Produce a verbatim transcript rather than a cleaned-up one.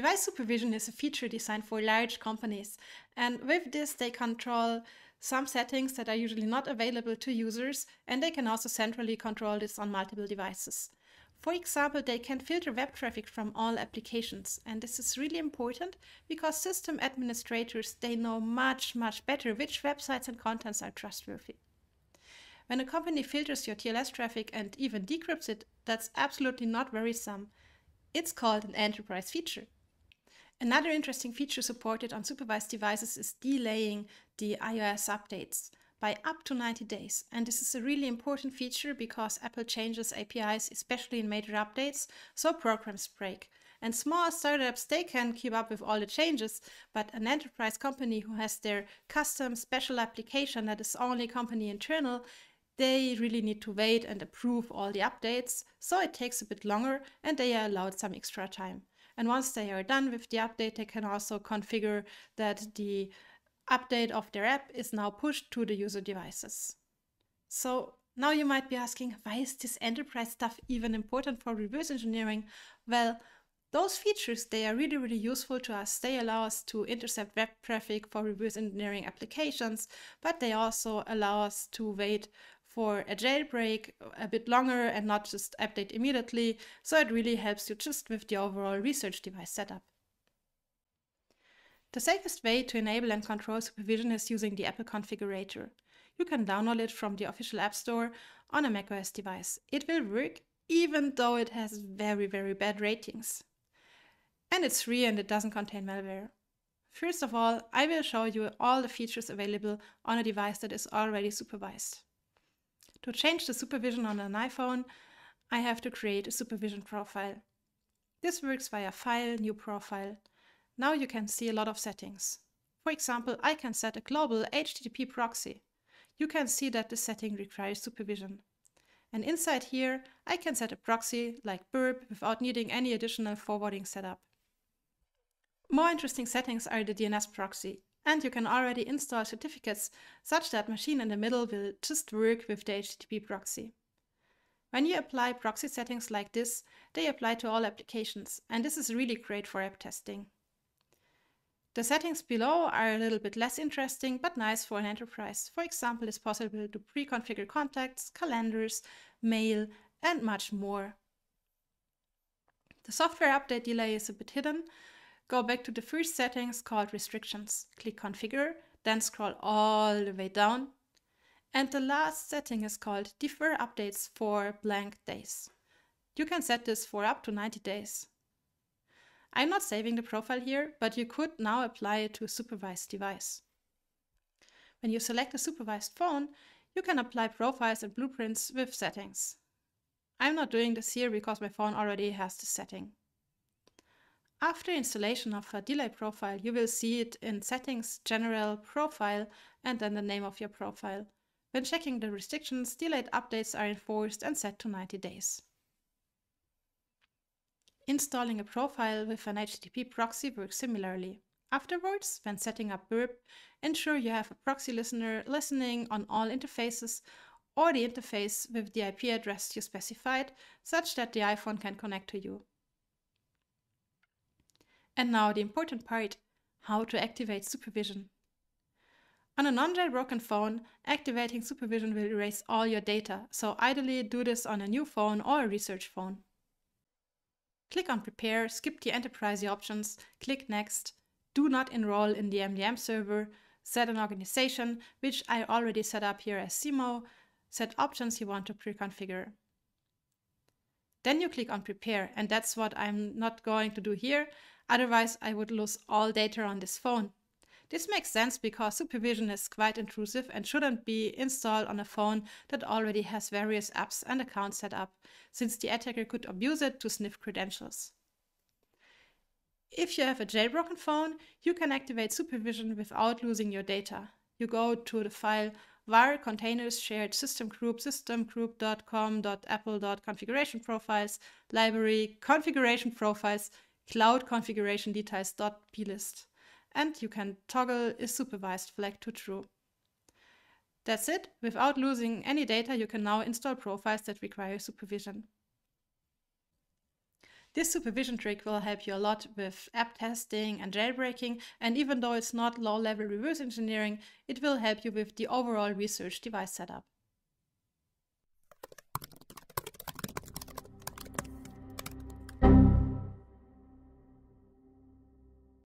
Device supervision is a feature designed for large companies, and with this they control some settings that are usually not available to users, and they can also centrally control this on multiple devices. For example, they can filter web traffic from all applications, and this is really important because system administrators, they know much, much better which websites and contents are trustworthy. When a company filters your T L S traffic and even decrypts it, that's absolutely not worrisome. It's called an enterprise feature. Another interesting feature supported on supervised devices is delaying the iOS updates by up to ninety days. And this is a really important feature because Apple changes A P Is, especially in major updates, so programs break. And small startups, they can keep up with all the changes, but an enterprise company who has their custom special application that is only company internal, they really need to wait and approve all the updates, so it takes a bit longer and they are allowed some extra time. And once they are done with the update, they can also configure that the update of their app is now pushed to the user devices. So now you might be asking, why is this enterprise stuff even important for reverse engineering? Well, those features, they are really, really useful to us. They allow us to intercept web traffic for reverse engineering applications, but they also allow us to wait for a jailbreak a bit longer and not just update immediately. So it really helps you just with the overall research device setup. The safest way to enable and control supervision is using the Apple Configurator. You can download it from the official App Store on a macOS device. It will work even though it has very, very bad ratings. And it's free and it doesn't contain malware. First of all, I will show you all the features available on a device that is already supervised. To change the supervision on an iPhone, I have to create a supervision profile. This works via File, New Profile. Now you can see a lot of settings. For example, I can set a global H T T P proxy. You can see that this setting requires supervision. And inside here, I can set a proxy like Burp without needing any additional forwarding setup. More interesting settings are the D N S proxy. And you can already install certificates such that machine in the middle will just work with the H T T P proxy. When you apply proxy settings like this, they apply to all applications, and this is really great for app testing. The settings below are a little bit less interesting, but nice for an enterprise. For example, it's possible to pre-configure contacts, calendars, mail, and much more. The software update delay is a bit hidden. Go back to the first settings called Restrictions, click Configure, then scroll all the way down. And the last setting is called Defer Updates for Blank Days. You can set this for up to ninety days. I'm not saving the profile here, but you could now apply it to a supervised device. When you select a supervised phone, you can apply profiles and blueprints with settings. I'm not doing this here because my phone already has this setting. After installation of a delay profile, you will see it in Settings, General, Profile, and then the name of your profile. When checking the restrictions, delayed updates are enforced and set to ninety days. Installing a profile with an H T T P proxy works similarly. Afterwards, when setting up Burp, ensure you have a proxy listener listening on all interfaces or the interface with the I P address you specified, such that the iPhone can connect to you. And now the important part, how to activate supervision. On a non-jailbroken phone, activating supervision will erase all your data, so ideally do this on a new phone or a research phone. Click on Prepare, skip the Enterprise options, click Next, do not enroll in the M D M server, set an organization, which I already set up here as C M O, set options you want to pre-configure. Then you click on Prepare, and that's what I'm not going to do here. Otherwise, I would lose all data on this phone. This makes sense because supervision is quite intrusive and shouldn't be installed on a phone that already has various apps and accounts set up, since the attacker could abuse it to sniff credentials. If you have a jailbroken phone, you can activate supervision without losing your data. You go to the file var containers shared system group systemgroup.com.apple.configurationprofiles library configuration profiles cloud configuration details.plist, and you can toggle a supervised flag to true. That's it. Without losing any data, you can now install profiles that require supervision. This supervision trick will help you a lot with app testing and jailbreaking, and even though it's not low-level reverse engineering, it will help you with the overall research device setup.